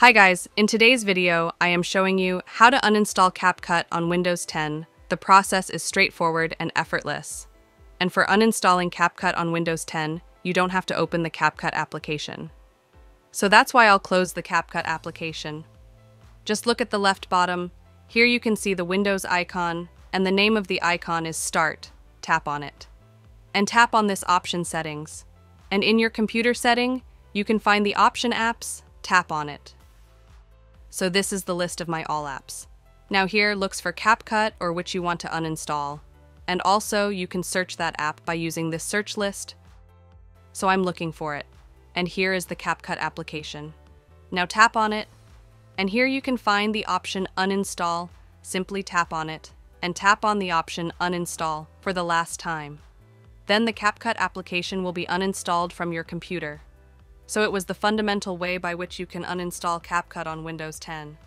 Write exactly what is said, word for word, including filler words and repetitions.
Hi guys, in today's video, I am showing you how to uninstall CapCut on Windows ten. The process is straightforward and effortless. And for uninstalling CapCut on Windows ten, you don't have to open the CapCut application. So that's why I'll close the CapCut application. Just look at the left bottom. Here you can see the Windows icon, and the name of the icon is Start. Tap on it. And tap on this option Settings. And in your computer setting, you can find the option Apps, tap on it. So this is the list of my all apps. Now here, looks for CapCut or which you want to uninstall. And also, you can search that app by using this search list. So I'm looking for it. And here is the CapCut application. Now tap on it. And here you can find the option Uninstall. Simply tap on it. And tap on the option Uninstall for the last time. Then the CapCut application will be uninstalled from your computer. So it was the fundamental way by which you can uninstall CapCut on Windows ten.